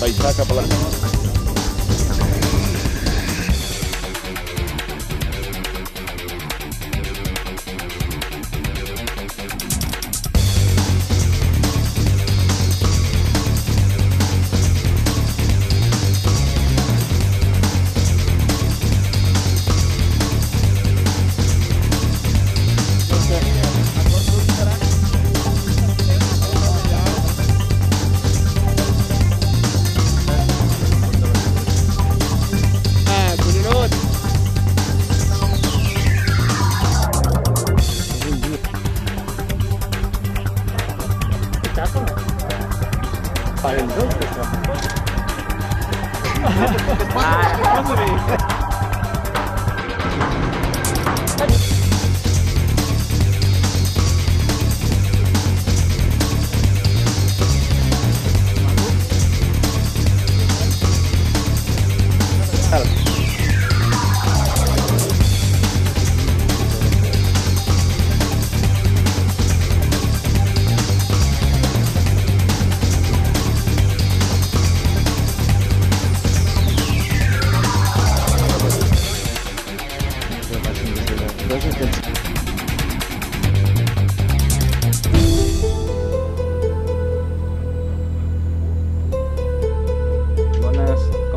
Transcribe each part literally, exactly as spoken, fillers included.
Paisaca para la...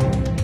Thank you.